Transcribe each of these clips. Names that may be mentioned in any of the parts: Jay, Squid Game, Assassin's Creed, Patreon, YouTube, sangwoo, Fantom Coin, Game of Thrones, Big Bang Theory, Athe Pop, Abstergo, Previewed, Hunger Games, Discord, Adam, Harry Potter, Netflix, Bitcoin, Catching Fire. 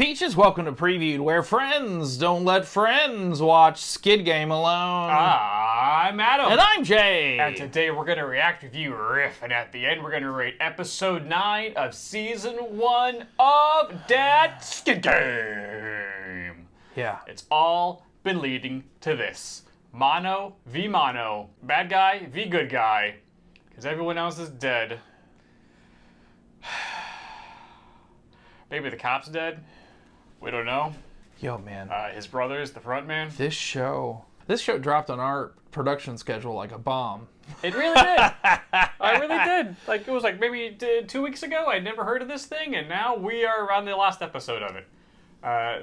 Peaches, welcome to Previewed, where friends don't let friends watch Squid Game alone. I'm Adam. And I'm Jay. And today we're going to react, review, riff, and at the end we're going to rate episode 9 of season 1 of that Squid Game. Yeah. It's all been leading to this. Mono v mono. Bad guy v good guy. Because everyone else is dead. Maybe the cop's dead. We don't know. Yo, man. His brother's the front man. This show dropped on our production schedule like a bomb. It really did. I really did. Like, it was like maybe 2 weeks ago. I'd never heard of this thing, and now we are on the last episode of it.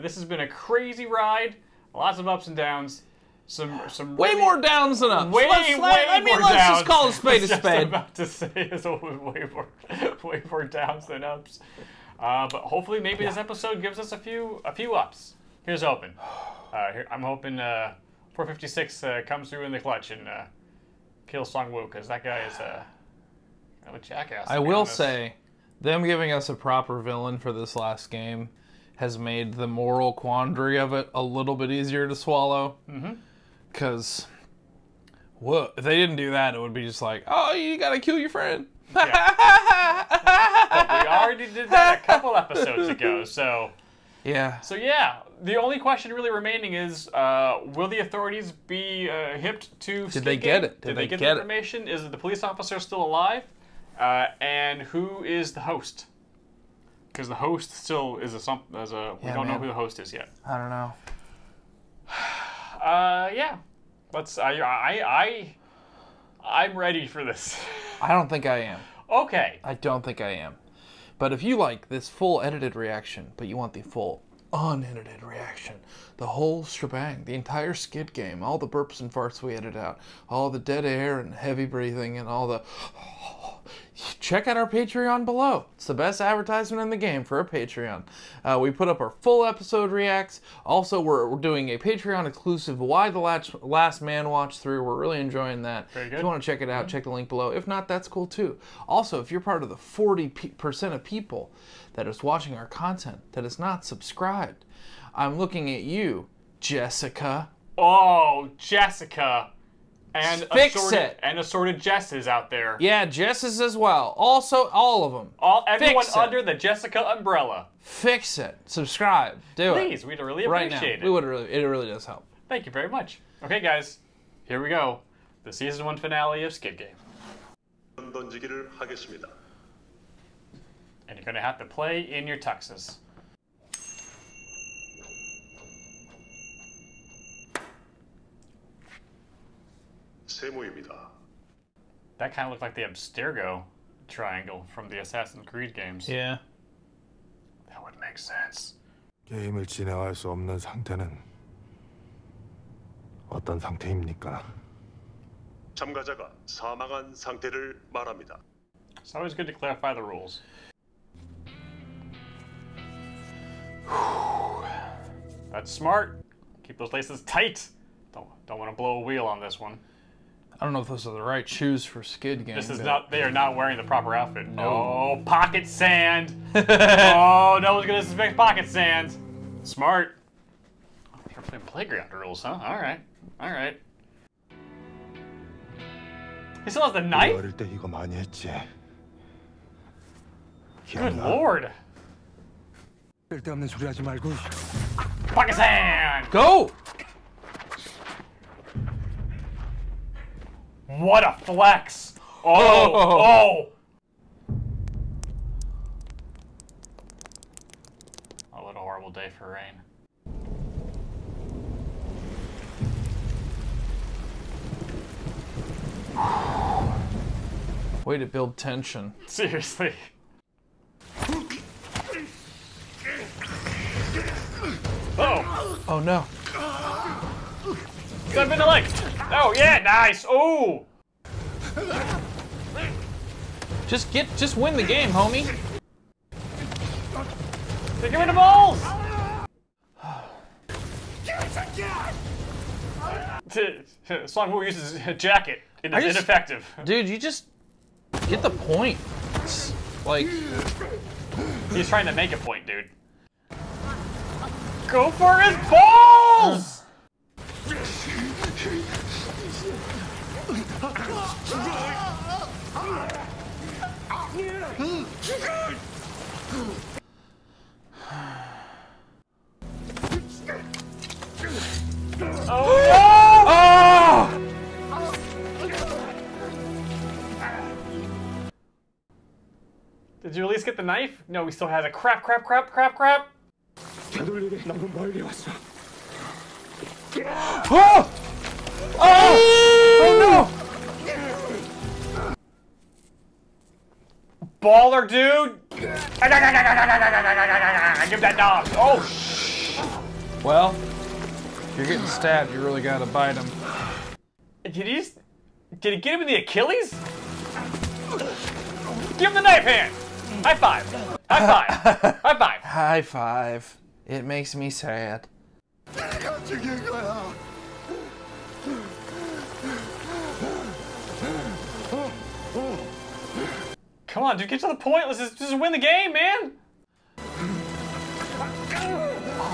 This has been a crazy ride. Lots of ups and downs. Some way really, more downs than ups. Let's just call a spade a spade. I was about to say it's way more downs than ups. But hopefully, maybe this episode gives us a few ups. Here's hoping. I'm hoping 456 comes through in the clutch and kills Sangwoo, because that guy is kind of a jackass. I will say, them giving us a proper villain for this last game has made the moral quandary of it a little bit easier to swallow. Because if they didn't do that, it would be just like, oh, you gotta kill your friend. Yeah. We already did that a couple episodes ago, so... Yeah. So, yeah, the only question really remaining is, will the authorities be hipped to... Did they get it? Did they get the information? Is the police officer still alive? And who is the host? Because the host still is we don't know who the host is yet. I don't know. Yeah. Let's... I'm ready for this. I don't think I am. Okay. I don't think I am. But if you like this full edited reaction, but you want the full unedited reaction, the whole shebang, the entire Squid Game, all the burps and farts we edit out, all the dead air and heavy breathing and all the... Check out our Patreon below. It's the best advertisement in the game for a Patreon. We put up our full episode reacts. Also, we're doing a Patreon exclusive Why the Last Man watch through. We're really enjoying that. Very good. If you want to check it out, check the link below. If not, that's cool too. Also, if you're part of the 40% of people that is watching our content that is not subscribed, I'm looking at you, Jessica. Oh, Jessica. And fix assorted, it. And assorted Jesses out there. Yeah, Jesses as well. Also, all of them. Everyone under the Jessica umbrella. Fix it. Subscribe. Please, we'd really appreciate it. It really does help. Thank you very much. Okay, guys. Here we go. The season 1 finale of Squid Game. And you're going to have to play in your tuxes. That kind of looked like the Abstergo triangle from the Assassin's Creed games. Yeah. That would make sense. 게임을 진행할 수 없는 상태는 어떤 상태입니까? 참가자가 사망한 상태를 말합니다. It's always good to clarify the rules. That's smart. Keep those laces tight. Don't want to blow a wheel on this one. I don't know if those are the right shoes for Squid Game. They are not wearing the proper outfit. No. Oh, pocket sand. Oh, no one's gonna suspect pocket sand. Smart. Oh, they're playing playground rules, huh? All right, all right. He still has the knife? Good lord. Pocket sand. Go. What a flex! Oh! Oh, what a horrible day for rain. Way to build tension. Seriously. Oh! Oh no. Step in the leg! Oh yeah, nice. Oh. Just win the game, homie. Get rid of the balls. Sangwoo uses a jacket. It is ineffective. Dude, you just get the point. It's like he's trying to make a point, dude. Go for his balls! Did you at least get the knife? No, he still has it. Crap, crap, crap, crap, crap. Oh! Oh! Oh no! Baller, dude! Give that knob! Oh, shh! Well, if you're getting stabbed, you really gotta bite him. Did he get him in the Achilles? Give him the knife hand! High five! High five! High five! High five. It makes me sad. Come on, dude, get to the point. Let's just win the game, man! Oh,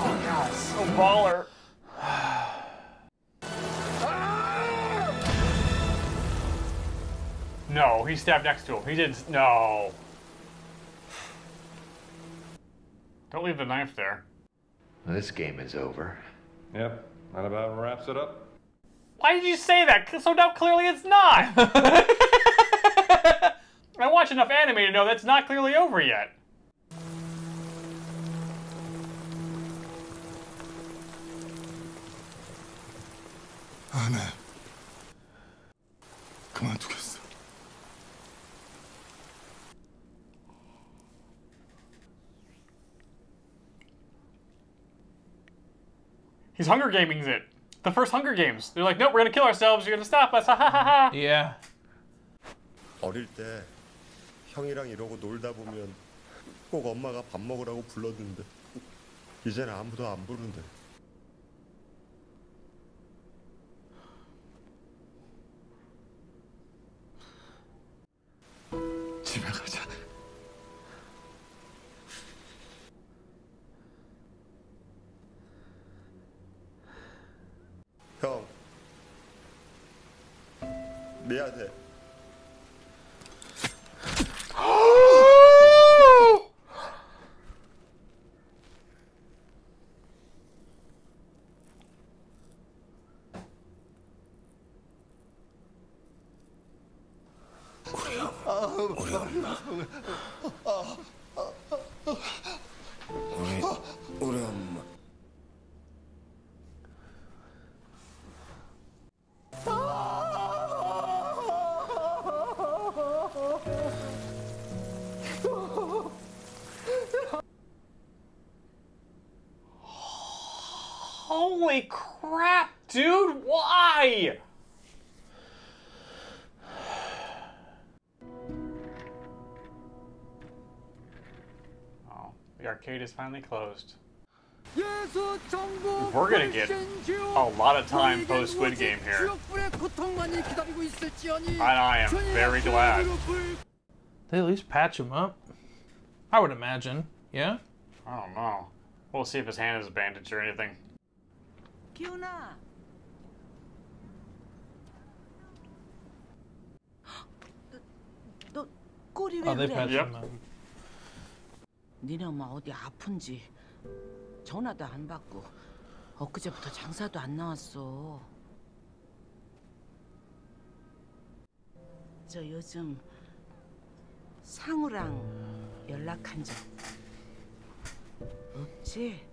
God, so baller. No, he stabbed next to him. He didn't. No. Don't leave the knife there. This game is over. Yep, that about wraps it up. Why did you say that? So now clearly it's not. I watch enough anime to know that's not clearly over yet. Anna, come on, please. He's Hunger Gaming it. The first Hunger Games. They're like, nope, we're gonna kill ourselves. You're gonna stop us. Ha ha ha ha. Yeah. 어릴 때 형이랑 이러고 놀다 보면 꼭 엄마가 밥 먹으라고 불렀는데 이제는 아무도 안 부른대. 집에 가자. 형, 미안해. Holy crap, dude, why? Oh, the arcade is finally closed. We're gonna get a lot of time post Squid Game here. And I am very glad. They at least patch him up? I would imagine, yeah? I don't know. We'll see if his hand is bandaged or anything. Kyuna. Oh, they patched him up. 니네 엄마 어디 아픈지 전화도 안 받고 엊그제부터 장사도 안 나왔어. 저 요즘 상우랑 연락한 적 없지?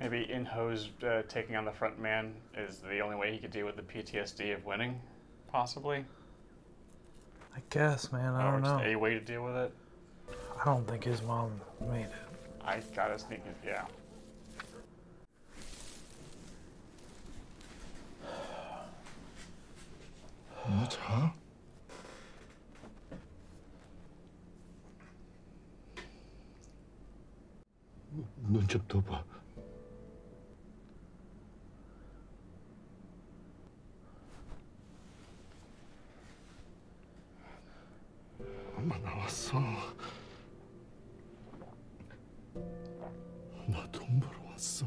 Maybe Inho's taking on the front man is the only way he could deal with the PTSD of winning, possibly. I guess, man. I don't know. Or just a way to deal with it. I don't think his mom made it. I gotta sneak it. Yeah. What, huh? 눈 좀 더 봐. so.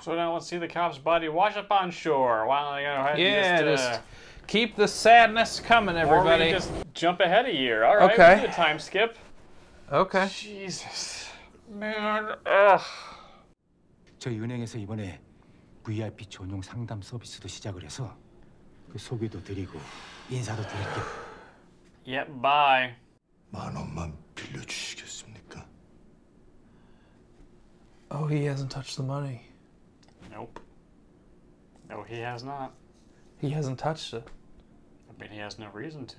So now let's see the cop's body wash up on shore. Wow, you know, just keep the sadness coming, everybody. Or we just jump ahead a year. All right, okay. We'll do a time skip. Okay. Jesus, man. Ugh. 저희 은행에서 이번에 VIP 전용 상담 서비스도 시작을 해서 그 소개도 드리고 인사도 드릴게요. Yep, bye. 10,000원만 빌려주시겠습니까? Oh, he hasn't touched the money. Nope. No, he has not. He hasn't touched it. I mean, he has no reason to.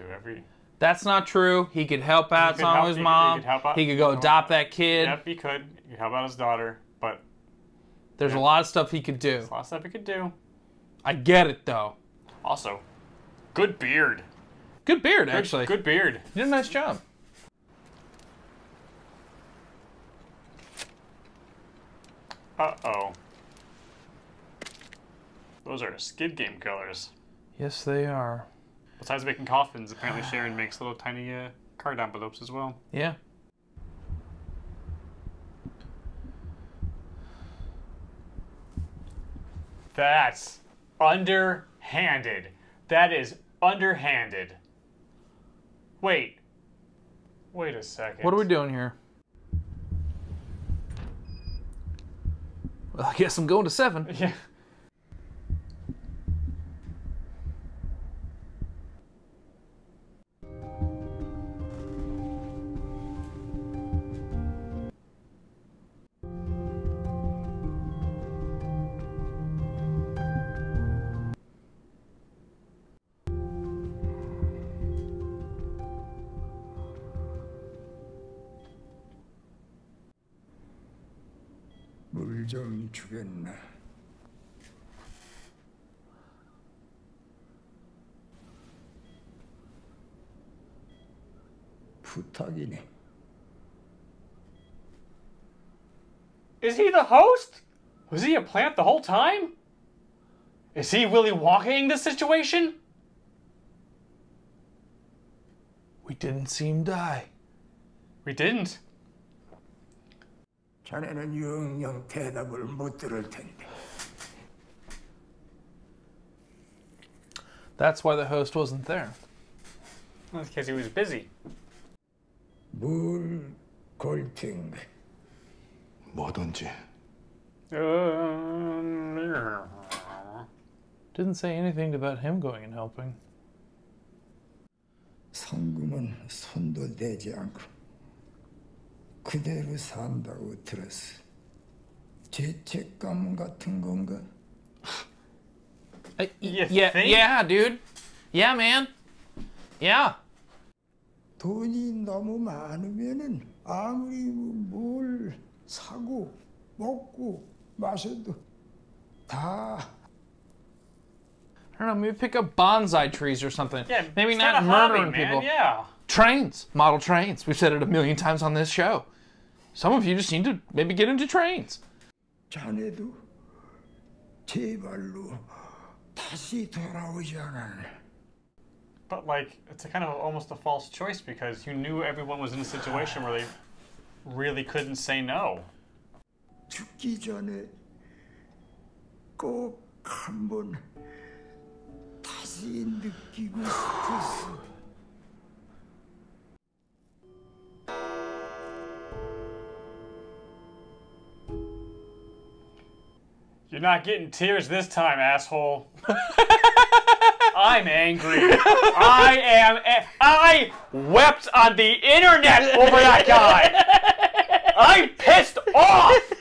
That's not true. He could help out his mom. He could go adopt that kid. Yep, he could. He could help out his daughter. But there's a lot of stuff he could do. There's a lot of stuff he could do. I get it, though. Also, good beard. Good beard, actually. Good beard. You did a nice job. Uh-oh. Those are Squid Game colors. Yes, they are. Besides making coffins, apparently Sharon makes little tiny card envelopes as well. Yeah. That's underhanded. That is underhanded. Wait. Wait a second. What are we doing here? Well, I guess I'm going to 7. Yeah. Is he the host? Was he a plant the whole time? Is he Willy Wonka-ing this situation? We didn't see him die. We didn't. 자네는 영영 대답을 못 들을 텐데. That's why the host wasn't there. That's because he was busy. 물 골팅 뭐든지. Didn't say anything about him going and helping. 성금은 손도 대지 않고 그대로 산다고 들었어. 죄책감 같은 건가? Yeah, dude. Yeah, man. Yeah. 돈이 너무 많으면은 아무리 뭘 사고 먹고 마셔도 다. I don't know. Maybe pick up bonsai trees or something. Yeah, maybe not murdering people. Yeah. Trains, model trains. We've said it 1,000,000 times on this show. Some of you just need to maybe get into trains. 자네도 제발로 다시 돌아오지 않아. But like, it's a kind of almost a false choice because you knew everyone was in a situation where they really couldn't say no. 죽기 전에 꼭 한번 다시 느끼고 싶었어. You're not getting tears this time, asshole. I'm angry. I wept on the internet over that guy. I'm pissed off.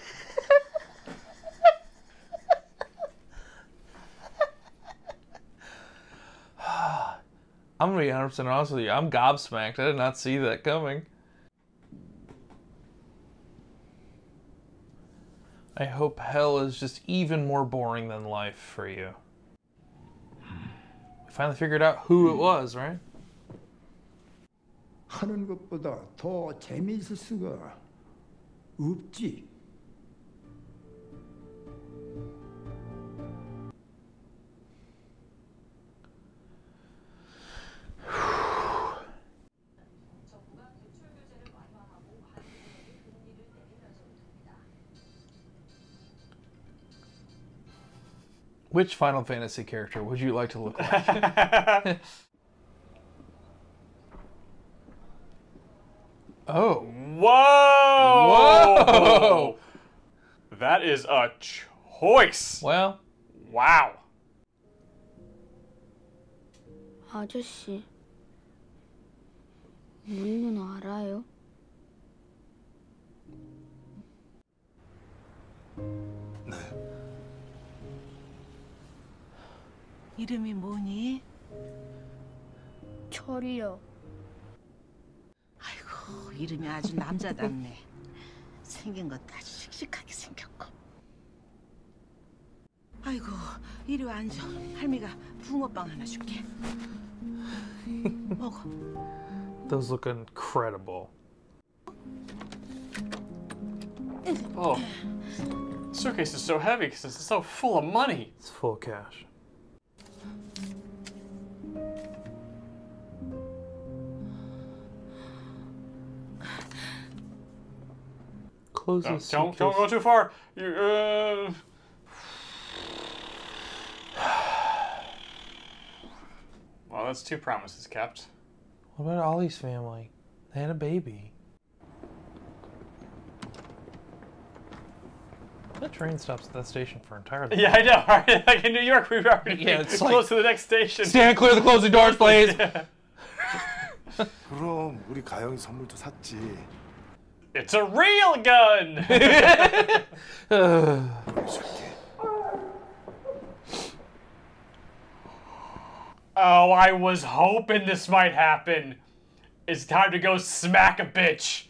I'm going to be 100% honest with you. I'm gobsmacked. I did not see that coming. I hope hell is just even more boring than life for you. Finally figured out who it was, right? 하는 것보다 더 재미있을 수가 없지. Which Final Fantasy character would you like to look like? Oh. Whoa! Whoa! That is a choice! Well. Wow. 아저씨, 우리 누나 알아요? 이름이 뭐니? 철이요. 아이고, 이름이 아주 남자답네. 생긴 것도 아주 씩씩하게 생겼고. 아이고, 이리 와 앉아. 할미가 붕어빵 하나 줄게. 먹어. Those look incredible. Oh, the suitcase is so heavy because it's so full of money. It's full of cash. Don't go too far. Well, that's two promises kept. What about Ollie's family? They had a baby. That train stops at that station for entirely. Yeah, I know. Right? Like in New York, we've already it's close to the next station. Stand clear of the closing doors, please. 그럼 우리 가영이 선물도 샀지. It's a real gun! Oh, I was hoping this might happen. It's time to go smack a bitch.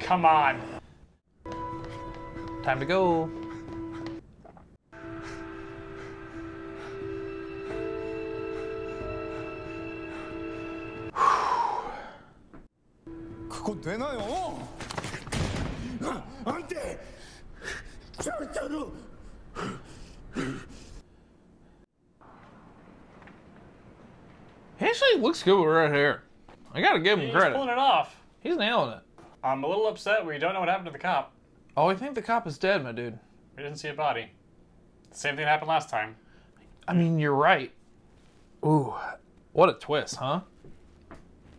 Come on. Time to go. He actually looks good with red hair. I gotta give him credit. He's pulling it off. He's nailing it. I'm a little upset we don't know what happened to the cop. Oh, I think the cop is dead, my dude. We didn't see a body. Same thing happened last time. I mean, you're right. Ooh, what a twist, huh?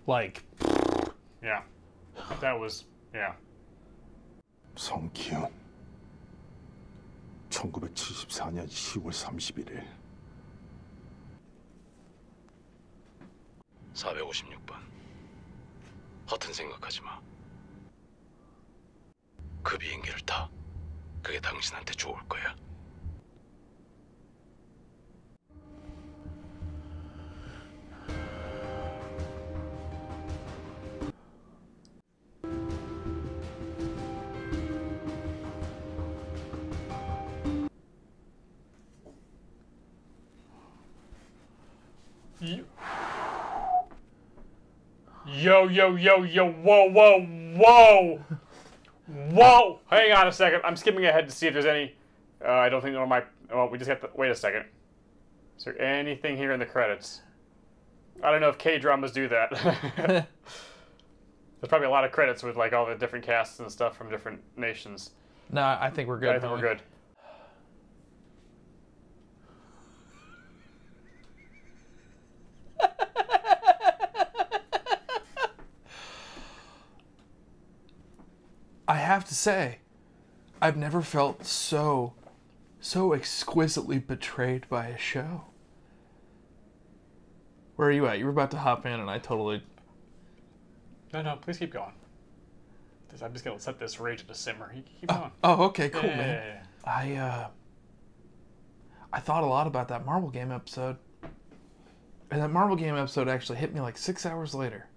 Like, yeah. That was, yeah. 성기훈 1974년 10월 30일에 456번 허튼 생각하지 마. 그 비행기를 타. 그게 당신한테 좋을 거야. Yo, yo, yo, yo, whoa, whoa, whoa! Whoa! Hang on a second, I'm skipping ahead to see if there's any... I don't think one of my... Well, we just have to... Wait a second. Is there anything here in the credits? I don't know if K-dramas do that. There's probably a lot of credits with, like, all the different casts and stuff from different nations. No, I think we're good. I think we're good. I have to say, I've never felt so exquisitely betrayed by a show. Where are you at? You were about to hop in and I totally... No, no, please keep going. I'm just going to let this rage to simmer. Keep going. Oh, okay, cool, yeah, man. Yeah, yeah. I thought a lot about that Marvel Game episode. And that Marvel Game episode actually hit me like 6 hours later.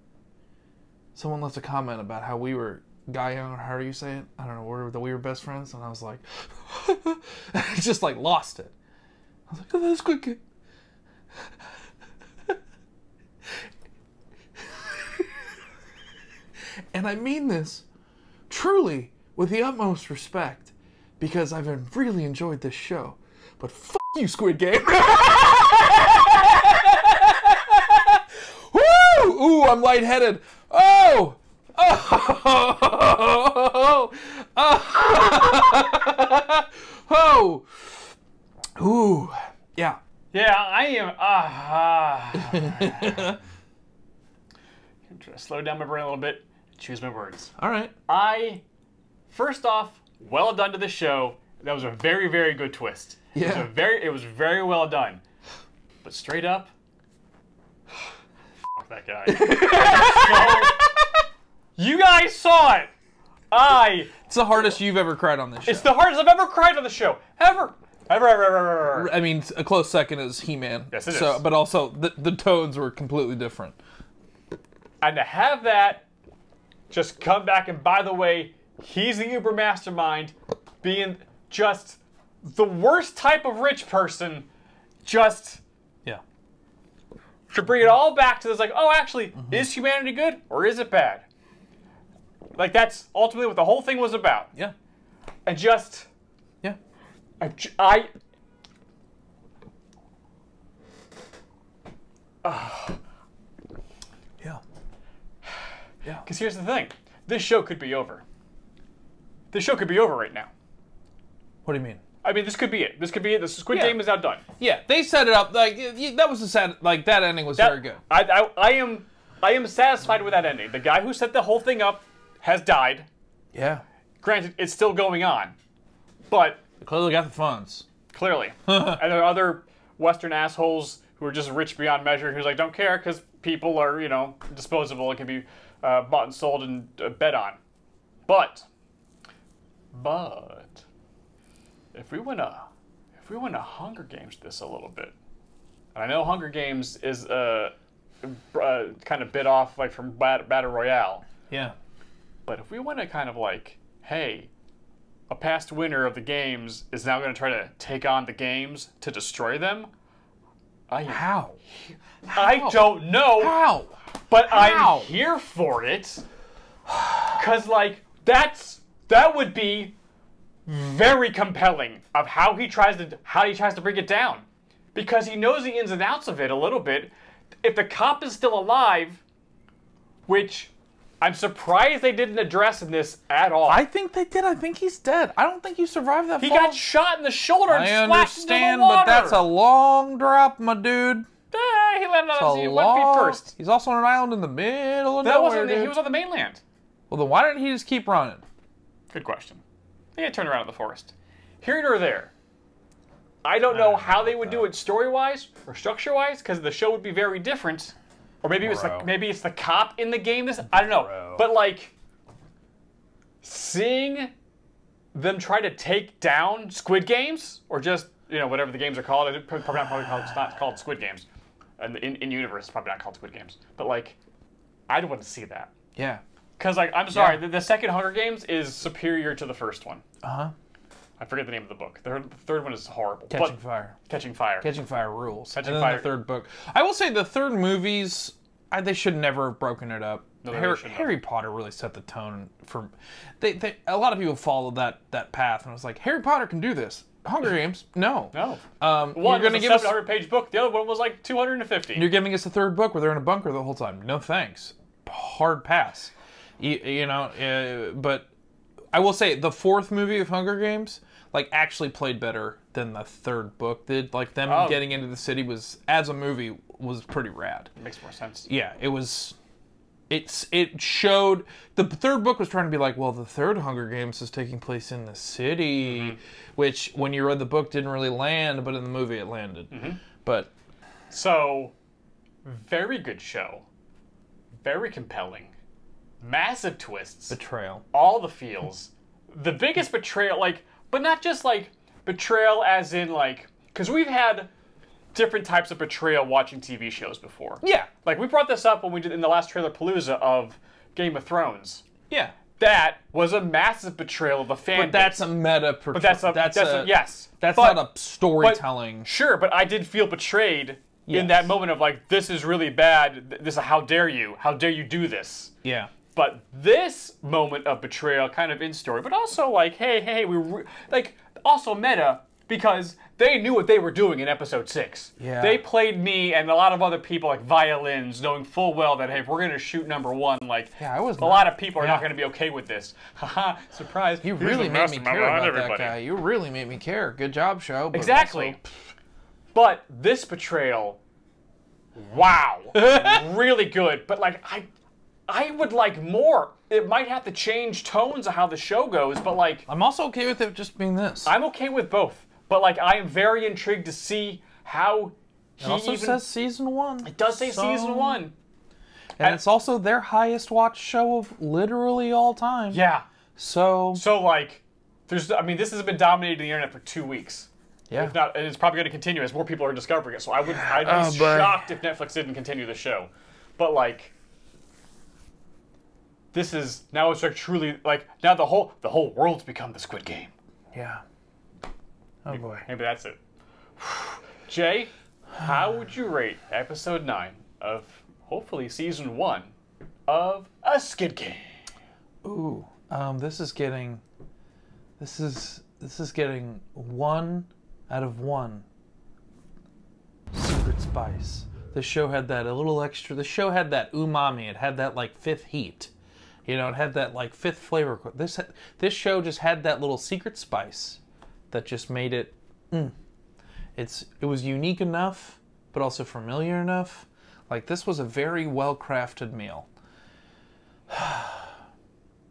Someone left a comment about how we were... guy on, or however you say it, I don't know, we were best friends, and I was like, I just like lost it. I was like, oh, that's Squid Game. And I mean this truly with the utmost respect, because I've really enjoyed this show. But fuck you, Squid Game. Woo! Ooh, I'm lightheaded. Oh! Oh! Oh! Oh! Ooh. Yeah. Yeah, I am. I'm trying to slow down my brain a little bit. Choose my words. All right. First off, well done to the show. That was a very, very good twist. Yeah. It was very well done. But straight up, fuck that guy. You guys saw it. It's the hardest you've ever cried on this show. It's the hardest I've ever cried on the show. Ever. Ever. I mean, a close second is He-Man. Yes, it is. But also, the tones were completely different. And to have that just come back, and by the way, he's the Uber mastermind, being just the worst type of rich person, just... Yeah. To bring it all back to this, like, oh, actually, is humanity good or is it bad? Like, that's ultimately what the whole thing was about. Yeah. And just... Yeah. Yeah. Yeah. Because here's the thing. This show could be over. This show could be over right now. What do you mean? I mean, this could be it. This could be it. The Squid Game is now done. Yeah, they set it up. Like, that was a sad... Like, that ending was very good. I am satisfied with that ending. The guy who set the whole thing up has died. Yeah. Granted, it's still going on. But... They clearly got the funds. Clearly. And there are other Western assholes who are just rich beyond measure who's like, don't care because people are, you know, disposable. It can be bought and sold and bet on. But... If we went to Hunger Games this a little bit, and I know Hunger Games is kind of bit off like from Battle Royale. Yeah. But if we went to kind of like, hey, a past winner of the games is now going to try to take on the games to destroy them. How? I don't know. How? But how? I'm here for it. Cause like that would be very compelling of how he tries to bring it down, because he knows the ins and outs of it a little bit. If the cop is still alive, which I'm surprised they didn't address in this at all. I think they did. I think he's dead. I don't think he survived that fall. He got shot in the shoulder and splashed into the water. I understand, but that's a long drop, my dude. He landed on his feet first. He's also on an island in the middle of nowhere. He was on the mainland. Well, then why didn't he just keep running? Good question. They had turned around in the forest. Here nor there. I don't know how they would do it story-wise or structure-wise, because the show would be very different. Or maybe it's like the cop in the game. I don't know. But like seeing them try to take down Squid Games, or just whatever the games are called. It's not called Squid Games. And in universe, it's probably not called Squid Games. But like, I'd want to see that. Yeah. Because, like, I'm sorry, the second Hunger Games is superior to the first one. Uh-huh. I forget the name of the book. The third one is horrible. Catching Fire. Catching Fire. Catching Fire rules. Catching Fire. The third book. I will say the third movies, they should never have broken it up. No, Harry Potter really set the tone for... a lot of people followed that path, and I was like, Harry Potter can do this. Hunger Games, no. No. One was a 700-page book. The other one was like 250. You're giving us the third book where they're in a bunker the whole time. No thanks. Hard pass. But I will say the fourth movie of Hunger Games actually played better than the third book did. Like them getting into the city as a movie was pretty rad. It makes more sense. Yeah, it was. It showed the third book was trying to be like, well, the third Hunger Games is taking place in the city, which when you read the book didn't really land, but in the movie it landed. So very good show, very compelling. Massive twists. Betrayal. All the feels. The biggest betrayal, but not just, betrayal as in, because we've had different types of betrayal watching TV shows before. Yeah. Like, we brought this up when we did in the last Trailer Palooza of Game of Thrones. Yeah. That was a massive betrayal of the fan base. But that's a meta portrayal. But that's not a storytelling. But, sure, but I did feel betrayed in that moment of like, this is really bad. This, how dare you? How dare you do this? Yeah. But this moment of betrayal, kind of in story, but also like, hey, like also meta, because they knew what they were doing in episode 6. Yeah. They played me and a lot of other people like violins, knowing full well that, hey, if we're gonna shoot #1, like a lot of people are not gonna be okay with this. Haha, surprise. You really made me care about everybody. That guy. You really made me care. Good job, show. But exactly. Also, but this betrayal, wow. Really good. But like I would like more. It might have to change tones of how the show goes, but like I'm also okay with it just being this. I'm okay with both. But like I am very intrigued to see how he says season 1. It does say season 1. And it's also their highest watched show of literally all time. Yeah. So like there's, I mean, this has been dominating the internet for 2 weeks. Yeah. If not, and it's probably going to continue as more people are discovering it. So I'd be shocked if Netflix didn't continue the show. But like this is now, it's like truly like now the whole world's become the Squid Game. Yeah. Oh boy. Maybe that's it. Jay, how would you rate episode 9 of hopefully season 1 of a Squid Game? Ooh, this is getting 1 out of 1 secret spice. The show had that a little extra. The show had that umami. It had that like 5th heat. You know, it had that like 5th flavor. This show just had that little secret spice that just made it. It was unique enough, but also familiar enough. Like this was a very well crafted meal.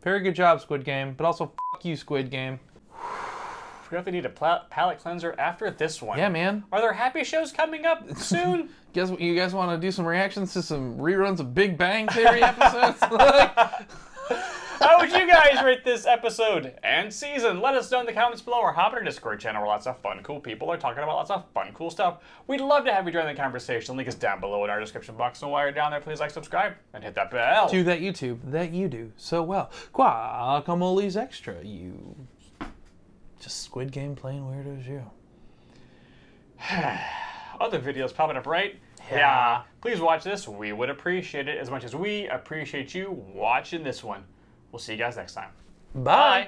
Very good job, Squid Game. But also, fuck you, Squid Game. Forgot if they need a palate cleanser after this one. Yeah, man. Are there happy shows coming up soon? Guess what? You guys want to do some reactions to some reruns of Big Bang Theory episodes? How would you guys rate this episode and season? Let us know in the comments below, or hop in our Discord channel where lots of fun, cool people are talking about lots of fun, cool stuff. We'd love to have you join the conversation. Link is down below in our description box, and while you're down there, please like, subscribe, and hit that bell. Do that YouTube that you do so well. Guacamole's extra. You just Squid Game playing weirdos you. Other videos popping up, right? Yeah. Please watch this. We would appreciate it as much as we appreciate you watching this one. We'll see you guys next time. Bye.